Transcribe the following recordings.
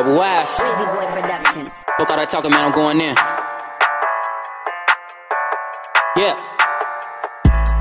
Double Ass Baby Boy Productions. Don't thought I talking, man, I'm going in. Yeah.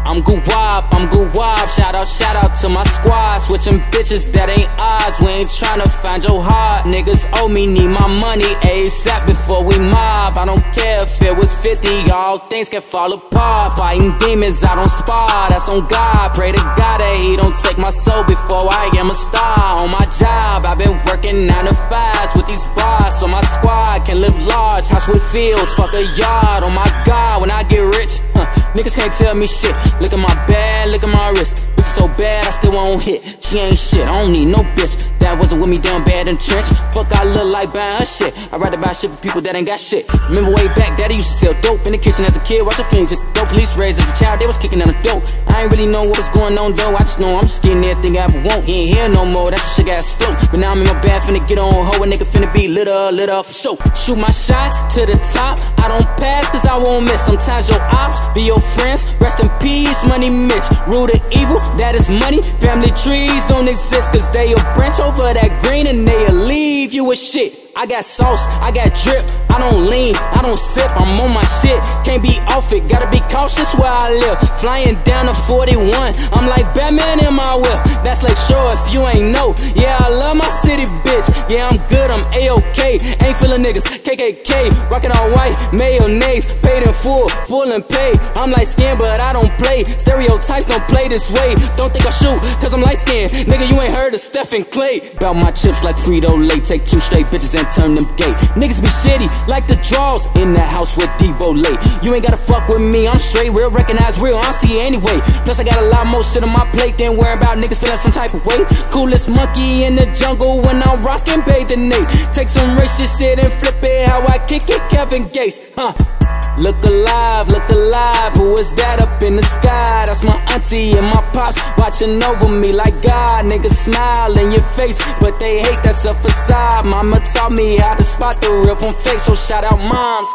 I'm Guwap, I'm Guwap. Shout out to my squad. Switching bitches, that ain't odds. We ain't tryna find your heart. Niggas owe me, need my money ASAP before we mob. I don't care if it was 50, all things can fall apart. Fighting demons, I don't spar, that's on God. Pray to God that he don't take my soul before I am a star. On my job, I've been working 9 to 5s with these bars, so my squad can live large. House with fields, fuck a yard. Oh my God, when I get rich, niggas can't tell me shit. Look at my bag, look at my wrist. Bitch so bad, I still won't hit. She ain't shit, I don't need no bitch that wasn't with me down bad in trench. Fuck, I look like buying her shit. I'd rather buy shit for people that ain't got shit. Remember way back, daddy used to sell dope in the kitchen as a kid. Watch your fingers hit the dope. Police raised as a child, they was kicking out the dope. I ain't really know what was going on though. I just know I'm just getting everything I ever want. He ain't here no more, that's a sugar-ass slow. But now I'm in my bed, finna get on hoe. A nigga finna be lit up for show. Shoot my shot to the top, I don't pass cause I won't miss. Sometimes your ops be your friends, rest in peace, Money Mitch. Root of evil, that is money. Family trees don't exist cause they a branch over that green and they'll leave you with shit. I got sauce, I got drip, I don't lean, I don't sip, I'm on my shit, can't be off it, gotta be cautious where I live, flying down to 41, I'm like Batman in my whip, that's like sure if you ain't know, yeah I love my city bitch, yeah I'm good, I'm A-OK, ain't feeling niggas, KKK, rockin' all white, mayonnaise, paid in full, full and paid, I'm light skinned but I don't play, stereotypes don't play this way, don't think I shoot, cause I'm light skinned, nigga you ain't heard of Stephen Clay, bout my chips like Frito-Lay, take 2 straight bitches and turn them gay. Niggas be shitty like the draws in that house with D-Bole. You ain't gotta fuck with me, I'm straight, real, recognize real, I don't see it anyway. Plus I got a lot more shit on my plate than worry about niggas feeling some type of way. Coolest monkey in the jungle when I'm rockin' bathing Nate. Take some racist shit and flip it how I kick it, Kevin Gates, huh? Look alive, look alive, who is that up in the sky? That's my auntie and my pops watching over me like God. Niggas smile in your face, but they hate, that's a facade. Mama taught me how to spot the real from fake, so shout out moms.